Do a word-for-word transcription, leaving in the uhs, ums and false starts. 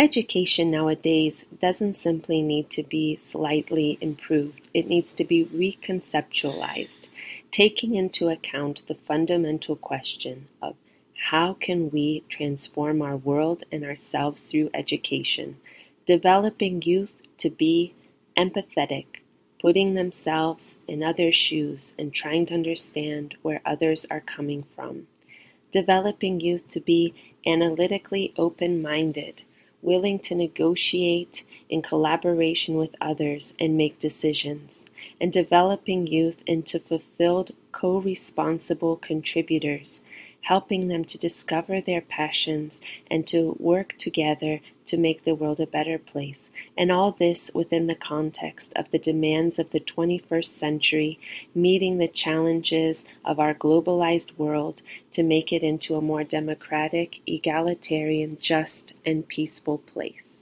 Education nowadays doesn't simply need to be slightly improved. It needs to be reconceptualized, taking into account the fundamental question of how can we transform our world and ourselves through education, developing youth to be empathetic, putting themselves in others' shoes and trying to understand where others are coming from, developing youth to be analytically open-minded, willing to negotiate in collaboration with others and make decisions, and developing youth into fulfilled, co-responsible contributors, helping them to discover their passions and to work together to make the world a better place. And all this within the context of the demands of the twenty-first century, meeting the challenges of our globalized world to make it into a more democratic, egalitarian, just, and peaceful place.